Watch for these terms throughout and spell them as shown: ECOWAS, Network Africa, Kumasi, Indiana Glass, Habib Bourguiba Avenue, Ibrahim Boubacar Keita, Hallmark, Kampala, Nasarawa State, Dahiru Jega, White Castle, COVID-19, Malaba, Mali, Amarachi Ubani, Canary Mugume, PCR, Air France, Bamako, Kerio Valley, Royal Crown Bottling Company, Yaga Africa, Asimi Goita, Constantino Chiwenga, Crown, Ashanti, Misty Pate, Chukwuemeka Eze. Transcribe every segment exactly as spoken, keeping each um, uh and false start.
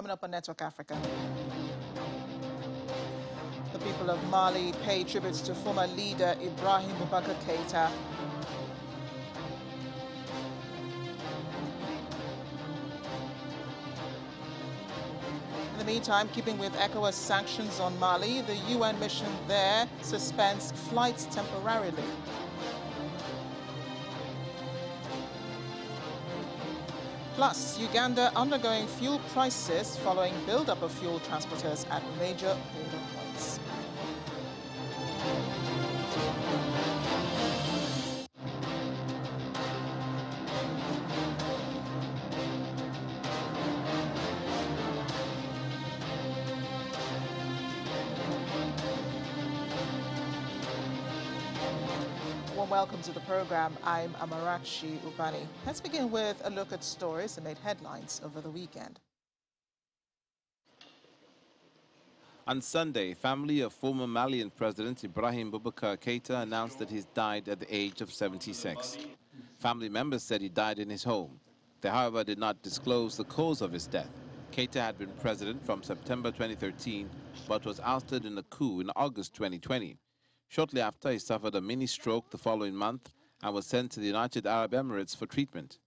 Coming up on Network Africa. The people of Mali pay tributes to former leader Ibrahim Boubacar Keita. In the meantime, keeping with ECOWAS sanctions on Mali, the U N mission there suspends flights temporarily. Plus, Uganda undergoing fuel prices following build-up of fuel transporters at major border points. Welcome to the program. I'm Amarachi Ubani. Let's begin with a look at stories that made headlines over the weekend. On Sunday, family of former Malian President Ibrahim Boubacar Keita announced that he died at the age of seventy-six. Family members said he died in his home. They, however, did not disclose the cause of his death. Keita had been president from September twenty thirteen, but was ousted in a coup in August twenty twenty. Shortly after, he suffered a mini-stroke the following month and was sent to the United Arab Emirates for treatment.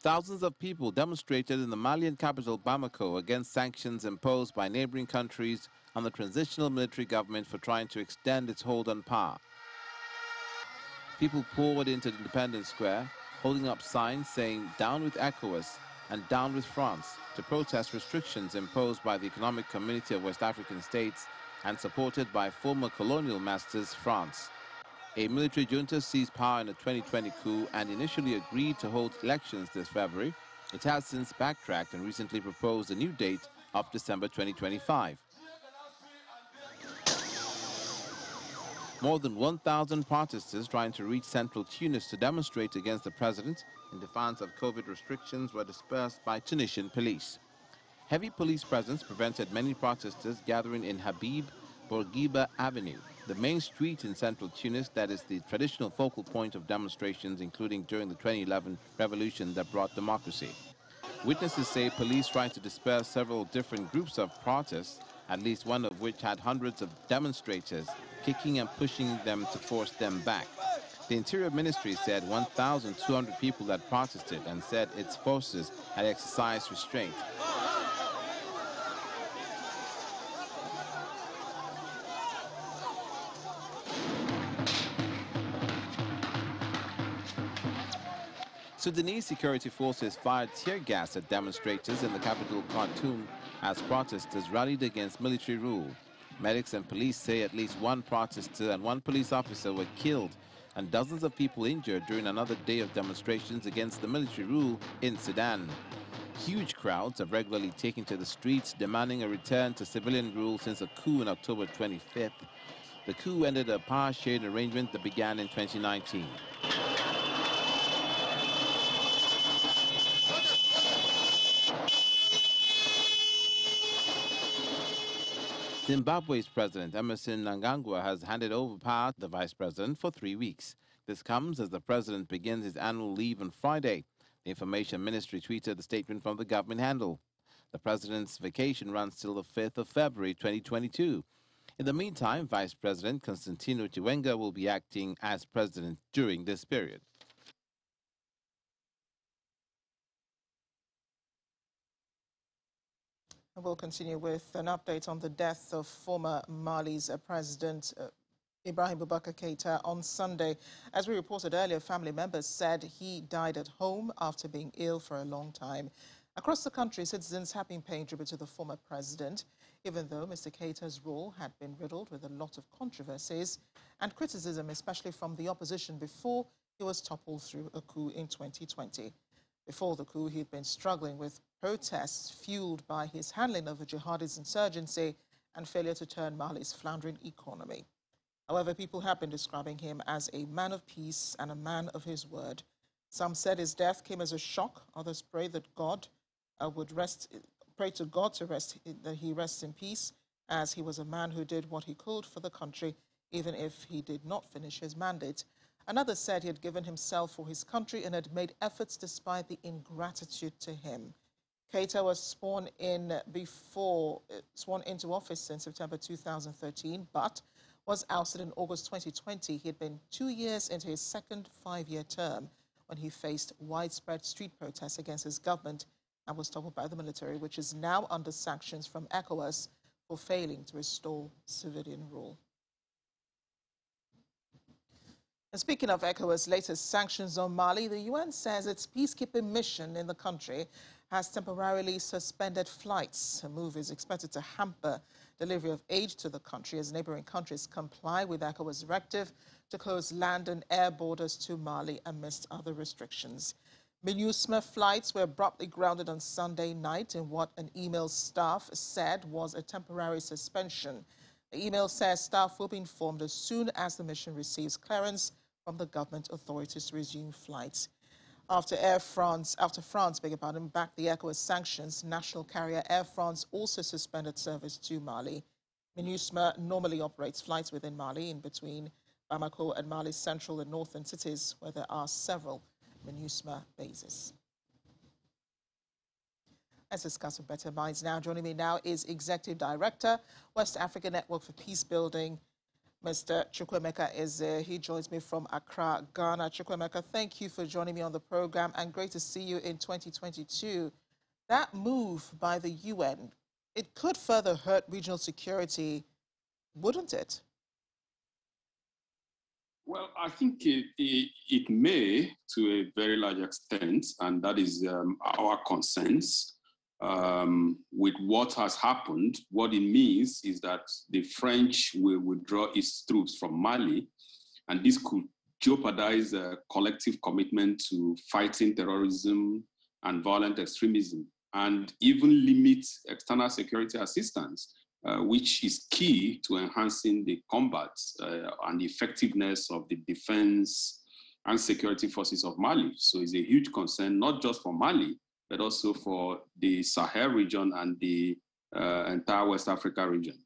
Thousands of people demonstrated in the Malian capital Bamako against sanctions imposed by neighboring countries on the transitional military government for trying to extend its hold on power. People poured into the Independence Square, holding up signs saying, "Down with ECOWAS" and "Down with France," to protest restrictions imposed by the Economic Community of West African States and supported by former colonial masters France. A military junta seized power in a twenty twenty coup and initially agreed to hold elections this February. It has since backtracked and recently proposed a new date of December twenty twenty-five. More than one thousand protesters trying to reach central Tunis to demonstrate against the president in defiance of COVID restrictions were dispersed by Tunisian police. Heavy police presence prevented many protesters gathering in Habib Bourguiba Avenue, the main street in central Tunis that is the traditional focal point of demonstrations, including during the twenty eleven revolution that brought democracy. Witnesses say police tried to disperse several different groups of protests, at least one of which had hundreds of demonstrators, kicking and pushing them to force them back. The Interior Ministry said one thousand two hundred people had protested and said its forces had exercised restraint. Sudanese security forces fired tear gas at demonstrators in the capital Khartoum as protesters rallied against military rule. Medics and police say at least one protester and one police officer were killed and dozens of people injured during another day of demonstrations against the military rule in Sudan. Huge crowds have regularly taken to the streets demanding a return to civilian rule since a coup in October twenty-fifth. The coup ended a power sharing arrangement that began in twenty nineteen. Zimbabwe's President Emmerson Mnangagwa has handed over power to the Vice President for three weeks. This comes as the President begins his annual leave on Friday. The Information Ministry tweeted the statement from the government handle. The President's vacation runs till the fifth of February twenty twenty-two. In the meantime, Vice President Constantino Chiwenga will be acting as President during this period. We'll continue with an update on the death of former Mali's president, uh, Ibrahim Boubacar Keita, on Sunday. As we reported earlier, family members said he died at home after being ill for a long time. Across the country, citizens have been paying tribute to the former president, even though Mister Keita's rule had been riddled with a lot of controversies and criticism, especially from the opposition before he was toppled through a coup in twenty twenty. Before the coup, he'd been struggling with protests fueled by his handling of the jihadist insurgency and failure to turn Mali's floundering economy. However, people have been describing him as a man of peace and a man of his word. Some said his death came as a shock. Others pray that God uh, would rest, pray to God to rest that he rests in peace, as he was a man who did what he could for the country, even if he did not finish his mandate. Another said he had given himself for his country and had made efforts despite the ingratitude to him. Keita was sworn in before sworn into office in September two thousand thirteen, but was ousted in August twenty twenty. He had been two years into his second five-year term when he faced widespread street protests against his government and was toppled by the military, which is now under sanctions from ECOWAS for failing to restore civilian rule. And speaking of ECOWAS' latest sanctions on Mali, the U N says its peacekeeping mission in the country has temporarily suspended flights. A move is expected to hamper delivery of aid to the country as neighboring countries comply with ECOWAS' directive to close land and air borders to Mali amidst other restrictions. MINUSMA flights were abruptly grounded on Sunday night in what an email staff said was a temporary suspension. The email says staff will be informed as soon as the mission receives clearance from the government authorities to resume flights. After Air France, after France, beg your pardon, backed the ECOWAS sanctions, national carrier Air France also suspended service to Mali. MINUSMA normally operates flights within Mali in between Bamako and Mali's central and northern cities, where there are several MINUSMA bases. Let's discuss with Better Minds now. Joining me now is Executive Director, West Africa Network for Peace Building, Mister Chukwuemeka Eze. He joins me from Accra, Ghana. Chukwuemeka, thank you for joining me on the program, and great to see you in twenty twenty-two. That move by the U N, it could further hurt regional security, wouldn't it? Well, I think it, it, it may to a very large extent, and that is um, our concerns. Um, with what has happened, what it means is that the French will withdraw its troops from Mali, and this could jeopardize a collective commitment to fighting terrorism and violent extremism, and even limit external security assistance, uh, which is key to enhancing the combat uh, and the effectiveness of the defense and security forces of Mali. So it's a huge concern, not just for Mali, but also for the Sahel region and the uh, entire West Africa region.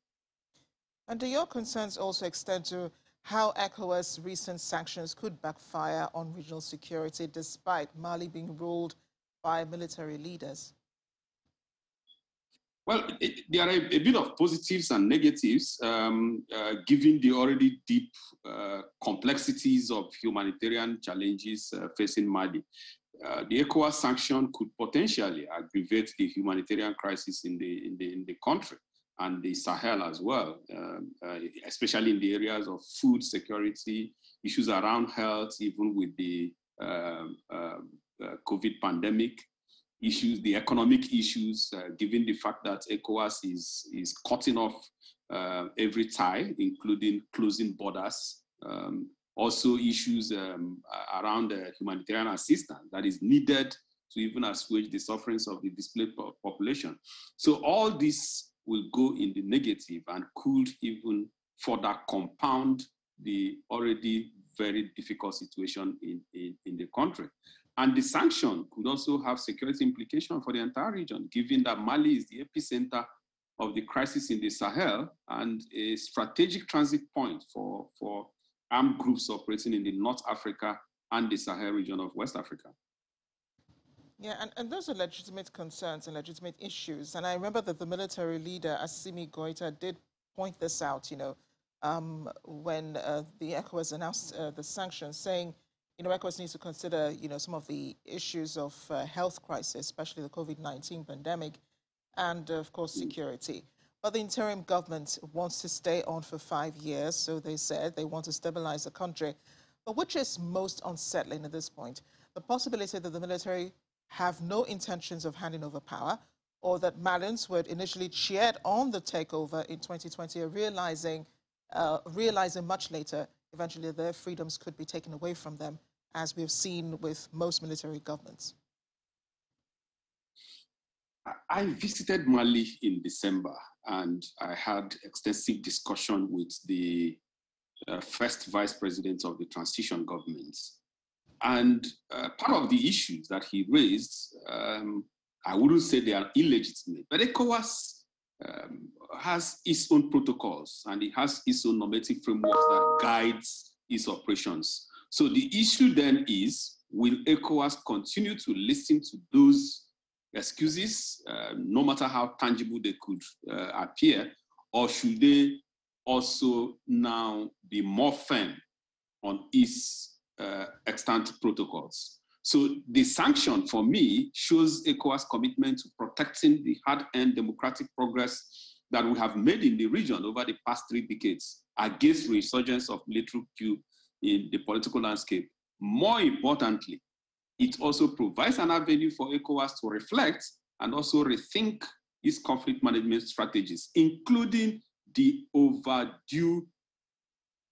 And do your concerns also extend to how ECOWAS' recent sanctions could backfire on regional security despite Mali being ruled by military leaders? Well, it, there are a, a bit of positives and negatives, um, uh, given the already deep uh, complexities of humanitarian challenges uh, facing Mali. Uh, the ECOWAS sanction could potentially aggravate the humanitarian crisis in the, in the, in the country and the Sahel as well, um, uh, especially in the areas of food security, issues around health, even with the uh, uh, uh, COVID pandemic issues, the economic issues, uh, given the fact that ECOWAS is, is cutting off uh, every tie, including closing borders, um, also issues um, around the humanitarian assistance that is needed to even assuage the sufferings of the displaced population. So all this will go in the negative and could even further compound the already very difficult situation in, in, in the country. And the sanction could also have security implications for the entire region, given that Mali is the epicenter of the crisis in the Sahel and a strategic transit point for, for armed groups operating in the North Africa and the Sahel region of West Africa. Yeah, and, and those are legitimate concerns and legitimate issues. And I remember that the military leader, Asimi Goita, did point this out, you know, um, when uh, the ECOWAS announced uh, the sanctions, saying, you know, ECOWAS needs to consider, you know, some of the issues of uh, health crisis, especially the COVID nineteen pandemic, and, uh, of course, security. Mm. But the interim government wants to stay on for five years, so they said they want to stabilize the country. But which is most unsettling at this point? The possibility that the military have no intentions of handing over power, or that Malians who had initially cheered on the takeover in twenty twenty are realizing, uh, realizing much later, eventually their freedoms could be taken away from them, as we have seen with most military governments. I visited Mali in December, and I had extensive discussion with the uh, first vice president of the transition government. And uh, part of the issues that he raised, um, I wouldn't say they are illegitimate, but ECOWAS um, has its own protocols and it has its own normative framework that guides its operations. So the issue then is, will ECOWAS continue to listen to those excuses, uh, no matter how tangible they could uh, appear, or should they also now be more firm on its uh, extant protocols? So the sanction, for me, shows ECOWAS' commitment to protecting the hard-earned democratic progress that we have made in the region over the past three decades against resurgence of military coup in the political landscape. More importantly, it also provides an avenue for ECOWAS to reflect and also rethink its conflict management strategies, including the overdue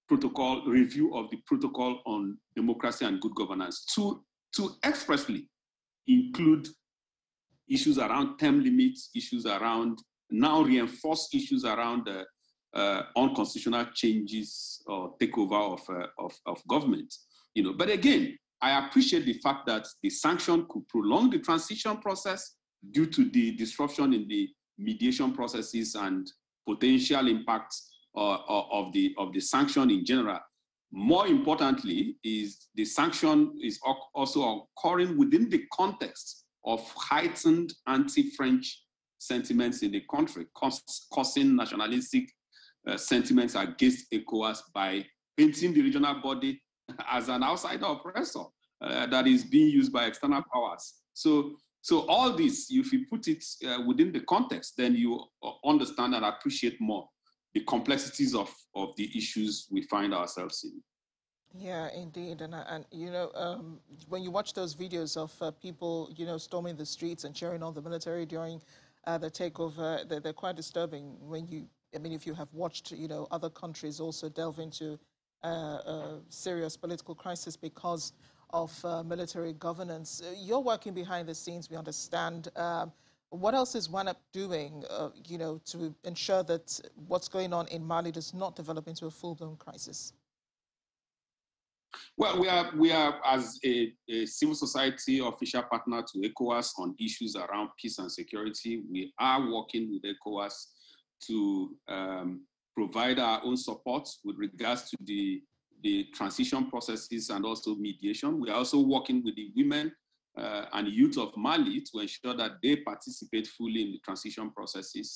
protocol review of the protocol on democracy and good governance to, to expressly include issues around term limits, issues around now reinforced issues around uh, uh, unconstitutional changes or takeover of, uh, of, of government. You know, but again, I appreciate the fact that the sanction could prolong the transition process due to the disruption in the mediation processes and potential impacts uh, of, the, of the sanction in general. More importantly, is the sanction is also occurring within the context of heightened anti-French sentiments in the country, causing nationalistic uh, sentiments against ECOWAS by painting the regional body as an outsider oppressor uh, that is being used by external powers. So, so all this, if you put it uh, within the context, then you understand and appreciate more the complexities of, of the issues we find ourselves in. Yeah, indeed. And, and you know, um, when you watch those videos of uh, people, you know, storming the streets and cheering on the military during uh, the takeover, they're, they're quite disturbing when you, I mean, if you have watched, you know, other countries also delve into Uh, uh, serious political crisis because of uh, military governance. You're working behind the scenes, we understand. Um, what else is WANAP doing, uh, you know, to ensure that what's going on in Mali does not develop into a full-blown crisis? Well, we are, we are as a, a civil society official partner to ECOWAS on issues around peace and security. We are working with ECOWAS to Um, provide our own support with regards to the, the transition processes and also mediation. We are also working with the women uh, and youth of Mali to ensure that they participate fully in the transition processes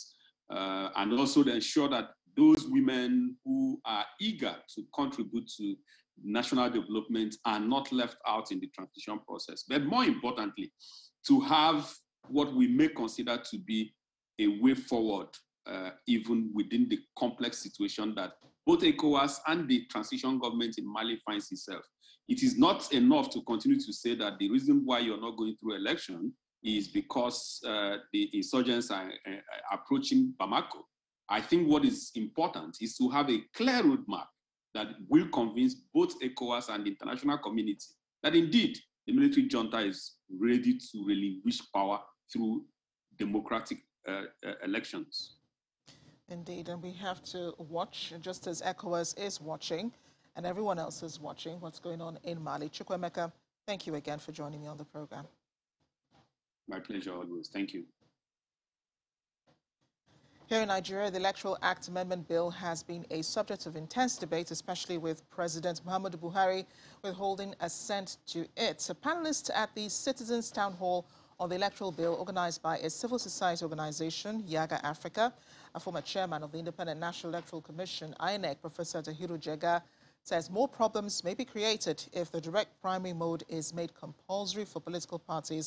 uh, and also to ensure that those women who are eager to contribute to national development are not left out in the transition process. But more importantly, to have what we may consider to be a way forward Uh, even within the complex situation that both ECOWAS and the transition government in Mali finds itself. It is not enough to continue to say that the reason why you're not going through election is because uh, the insurgents are uh, approaching Bamako. I think what is important is to have a clear roadmap that will convince both ECOWAS and the international community that indeed the military junta is ready to relinquish power through democratic uh, uh, elections. Indeed, and we have to watch, just as ECOWAS is watching, and everyone else is watching, what's going on in Mali. Chukwuemeka, thank you again for joining me on the program. My pleasure always. Thank you. Here in Nigeria, the Electoral Act Amendment Bill has been a subject of intense debate, especially with President Muhammad Buhari withholding assent to it. A panelist at the Citizens Town Hall on the electoral bill organized by a civil society organization, Yaga Africa, a former chairman of the Independent National Electoral Commission, I N E C, Professor Dahiru Jega, says more problems may be created if the direct primary mode is made compulsory for political parties,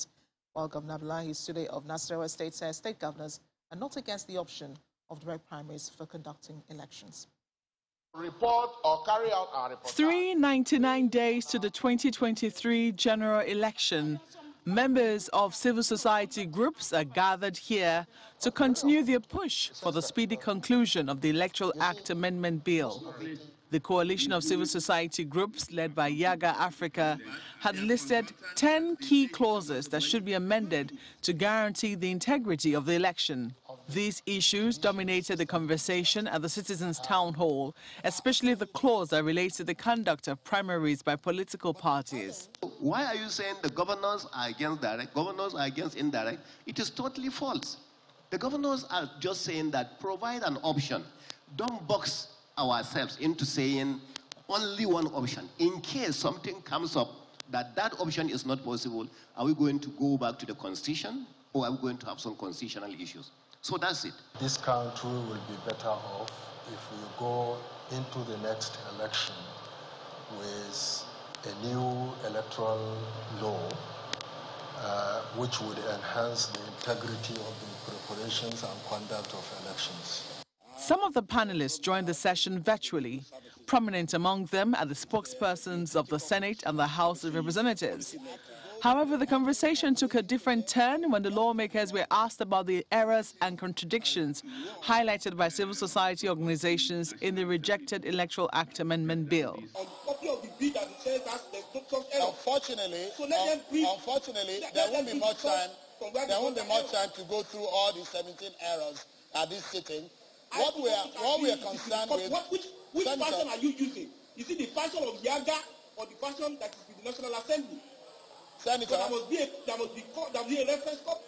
while Governor Abulahi Sude of Nasarawa State says state governors are not against the option of direct primaries for conducting elections. Report or carry out our report. three hundred ninety-nine days to the twenty twenty-three general election. Members of civil society groups are gathered here to continue their push for the speedy conclusion of the Electoral Act Amendment Bill. The coalition of civil society groups led by Yaga Africa had listed ten key clauses that should be amended to guarantee the integrity of the election. These issues dominated the conversation at the Citizens' Town Hall, especially the clause that relates to the conduct of primaries by political parties. Why are you saying the governors are against direct, governors are against indirect? It is totally false. The governors are just saying that provide an option. Don't box ourselves into saying only one option. In case something comes up that that option is not possible, are we going to go back to the constitution, or are we going to have some constitutional issues? So that's it. This country will be better off if we go into the next election with a new electoral law, uh, which would enhance the integrity of the preparations and conduct of elections. Some of the panelists joined the session virtually. Prominent among them are the spokespersons of the Senate and the House of Representatives. However, the conversation took a different turn when the lawmakers were asked about the errors and contradictions highlighted by civil society organizations in the rejected Electoral Act Amendment Bill. Unfortunately, unfortunately there won't be much time, there won't be much time to go through all the seventeen errors at this sitting. What we are, what we are concerned with... Which, which fashion are you using? Is it the fashion of Yaga or the fashion that is with the National Assembly? Senator, so there must be a, there must be, there must be a reference cop.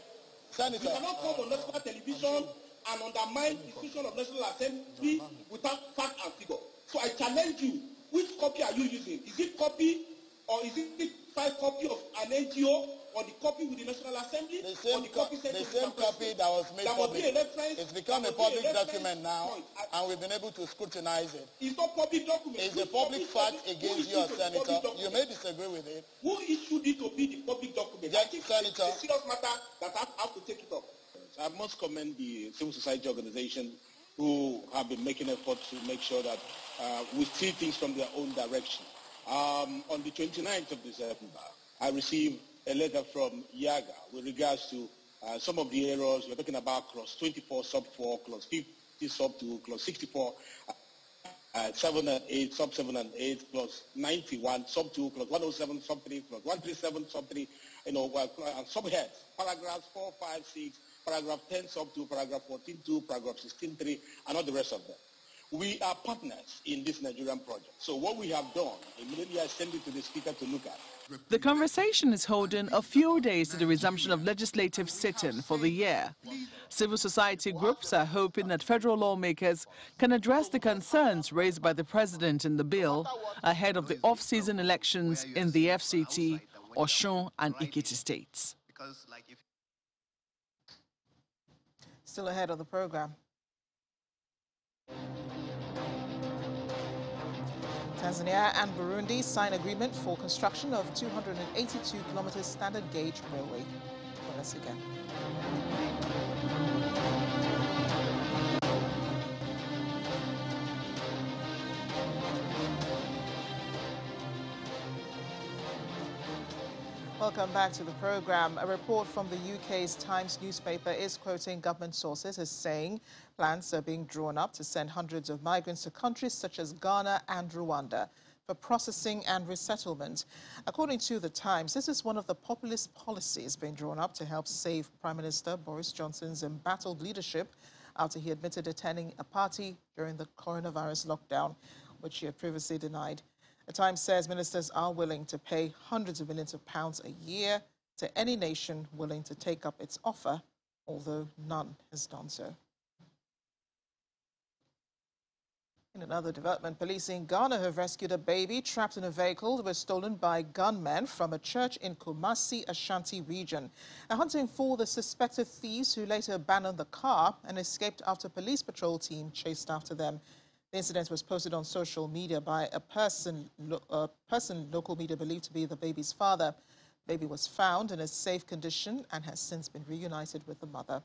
Senator, you cannot come uh, on national television and undermine the institution of National Assembly without fact and figure. So I challenge you, which copy are you using? Is it copy, or is it the five copy of an N G O, or the copy with the National Assembly, the same, or the copy, co the same copy that was made public? It's become a public a document now, I, and we've been able to scrutinize it. It's not public document. It's a public fact against you, Senator. You may disagree with it. Who issued it to be the public document? Yes, I think, Senator, it's a serious matter that I have to take it up. I must commend the civil society organization who have been making efforts to make sure that uh, we see things from their own direction. Um, on the twenty-ninth of December, I received a letter from Yaga with regards to uh, some of the errors. We're talking about clause twenty-four sub four, clause fifty sub two, clause sixty-four, uh, seven and eight sub seven and eight, clause ninety-one sub two, clause one oh seven sub three, clause one thirty-seven sub three, you know, uh, subheads, paragraphs four, five, six, paragraph ten sub two, paragraph fourteen two, paragraph sixteen three, and all the rest of them. We are partners in this Nigerian project. So what we have done, immediately I send it to the speaker to look at. The conversation is holding a few days to the resumption of legislative sit-in for the year. Civil society groups are hoping that federal lawmakers can address the concerns raised by the president in the bill ahead of the off-season elections in the F C T, Osun and Ikiti states. Still ahead of the program. Tanzania and Burundi sign agreement for construction of two hundred eighty-two kilometers standard gauge railway. With us again. Welcome back to the program. A report from the U K's Times newspaper is quoting government sources as saying plans are being drawn up to send hundreds of migrants to countries such as Ghana and Rwanda for processing and resettlement. According to the Times, this is one of the populist policies being drawn up to help save Prime Minister Boris Johnson's embattled leadership after he admitted attending a party during the coronavirus lockdown, which he had previously denied. The Times says ministers are willing to pay hundreds of millions of pounds a year to any nation willing to take up its offer, although none has done so. In another development, police in Ghana have rescued a baby trapped in a vehicle that was stolen by gunmen from a church in Kumasi, Ashanti region. They're hunting for the suspected thieves who later abandoned the car and escaped after a police patrol team chased after them. The incident was posted on social media by a person, a person local media believed to be the baby's father. The baby was found in a safe condition and has since been reunited with the mother.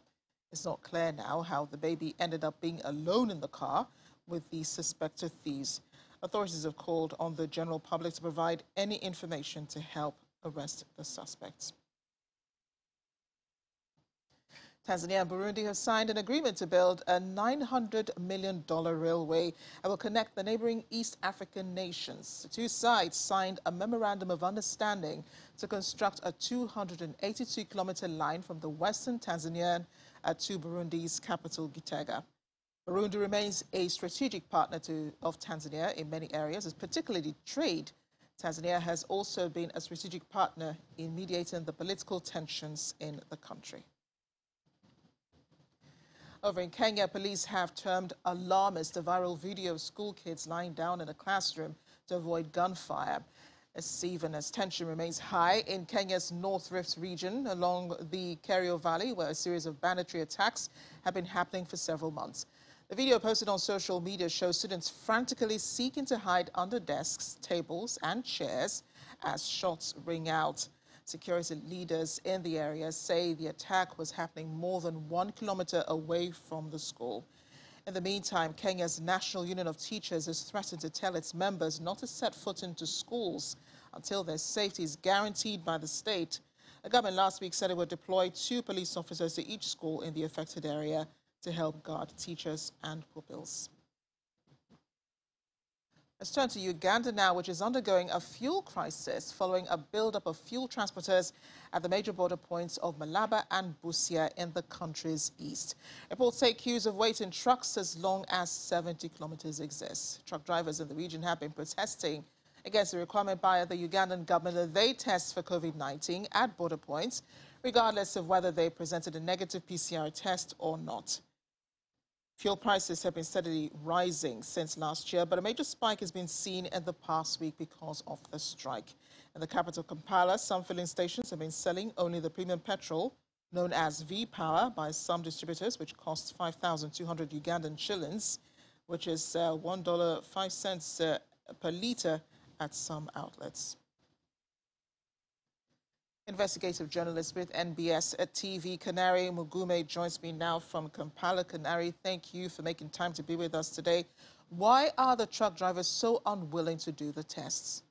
It's not clear now how the baby ended up being alone in the car with the suspected thieves. Authorities have called on the general public to provide any information to help arrest the suspects. Tanzania and Burundi have signed an agreement to build a nine hundred million dollar railway that will connect the neighboring East African nations. The two sides signed a memorandum of understanding to construct a two hundred eighty-two kilometer line from the western Tanzania to Burundi's capital, Gitega. Burundi remains a strategic partner to, of Tanzania in many areas, particularly trade. Tanzania has also been a strategic partner in mediating the political tensions in the country. Over in Kenya, police have termed alarmist a viral video of school kids lying down in a classroom to avoid gunfire. Even as tension remains high in Kenya's North Rift region along the Kerio Valley, where a series of banditry attacks have been happening for several months. The video posted on social media shows students frantically seeking to hide under desks, tables and chairs as shots ring out. Security leaders in the area say the attack was happening more than one kilometer away from the school. In the meantime, Kenya's National Union of Teachers has threatened to tell its members not to set foot into schools until their safety is guaranteed by the state. The government last week said it would deploy two police officers to each school in the affected area to help guard teachers and pupils. Let's turn to Uganda now, which is undergoing a fuel crisis following a buildup of fuel transporters at the major border points of Malaba and Busia in the country's east. Reports take queues of wait in trucks as long as seventy kilometers exist. Truck drivers in the region have been protesting against the requirement by the Ugandan government that they test for COVID nineteen at border points, regardless of whether they presented a negative P C R test or not. Fuel prices have been steadily rising since last year, but a major spike has been seen in the past week because of the strike. In the capital, Kampala, some filling stations have been selling only the premium petrol, known as V Power, by some distributors, which costs five thousand two hundred Ugandan shillings, which is uh, one dollar and five cents uh, per litre at some outlets. Investigative journalist with N B S T V, Canary Mugume, joins me now from Kampala. Canary, thank you for making time to be with us today. Why are the truck drivers so unwilling to do the tests?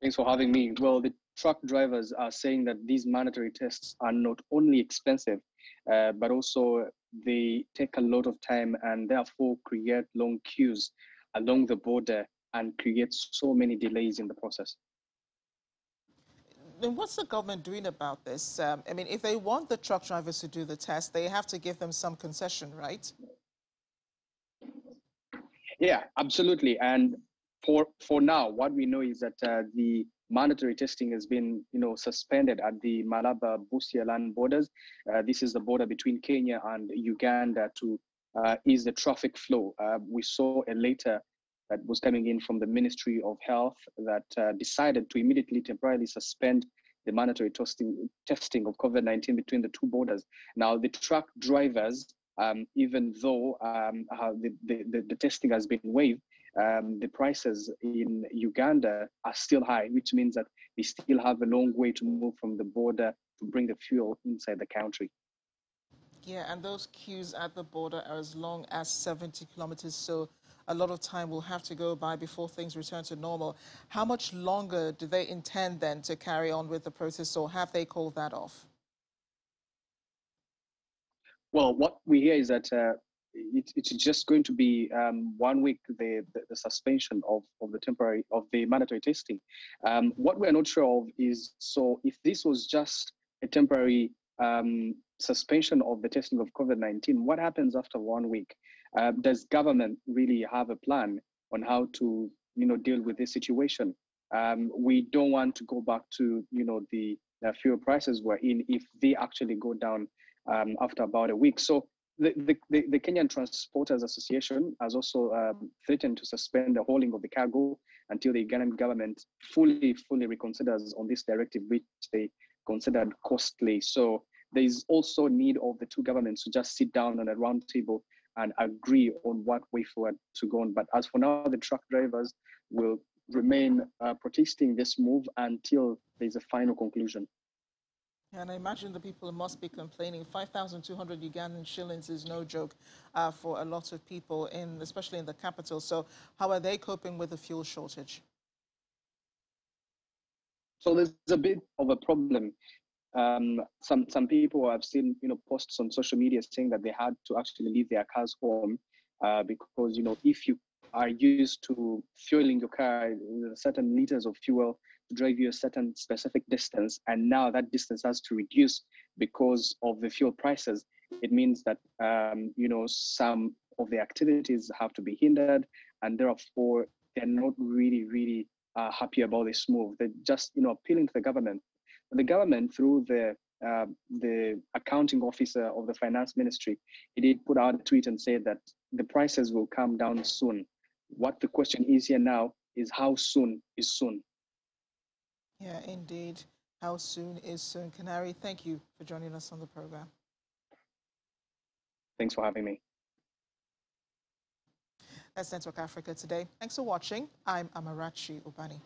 Thanks for having me. Well, the truck drivers are saying that these mandatory tests are not only expensive, uh, but also they take a lot of time and therefore create long queues along the border and creates so many delays in the process. Then what's the government doing about this? Um, I mean, if they want the truck drivers to do the test, they have to give them some concession, right? Yeah, absolutely. And for for now, what we know is that uh, the mandatory testing has been, you know, suspended at the Malaba-Busia land borders. Uh, this is the border between Kenya and Uganda to uh, ease the traffic flow. Uh, we saw a later that was coming in from the Ministry of Health that uh, decided to immediately temporarily suspend the mandatory testing, testing of COVID nineteen between the two borders. Now, the truck drivers, um, even though um, the, the, the testing has been waived, um, the prices in Uganda are still high, which means that they still have a long way to move from the border to bring the fuel inside the country. Yeah, and those queues at the border are as long as seventy kilometers, so a lot of time will have to go by before things return to normal. How much longer do they intend then to carry on with the process, or have they called that off? Well, what we hear is that uh, it, it's just going to be um, one week, the, the, the suspension of, of the temporary, of the mandatory testing. Um, what we're not sure of is, so if this was just a temporary um, suspension of the testing of COVID nineteen, what happens after one week? Uh, does government really have a plan on how to, you know, deal with this situation? Um, we don't want to go back to, you know, the, the fuel prices we're in if they actually go down um, after about a week. So the, the, the, the Kenyan Transporters Association has also um, threatened to suspend the hauling of the cargo until the Ugandan government fully, fully reconsiders on this directive, which they considered costly. So there is also need of the two governments to just sit down on a round table and agree on what way forward to go on. But as for now, the truck drivers will remain uh, protesting this move until there's a final conclusion. And I imagine the people must be complaining. five thousand two hundred Ugandan shillings is no joke uh, for a lot of people, in, especially in the capital. So how are they coping with the fuel shortage? So there's a bit of a problem. Um, some some people I've seen, you know, posts on social media saying that they had to actually leave their cars home uh, because, you know, if you are used to fueling your car with certain liters of fuel to drive you a certain specific distance, and now that distance has to reduce because of the fuel prices, it means that, um, you know, some of the activities have to be hindered, and therefore they're not really, really uh, happy about this move. They're just, you know, appealing to the government. The government, through the uh, the accounting officer of the finance ministry, he did put out a tweet and said that the prices will come down soon. What the question is here now is how soon is soon? Yeah, indeed. How soon is soon? Canary, thank you for joining us on the program. Thanks for having me. That's Network Africa today. Thanks for watching. I'm Amarachi Ubani.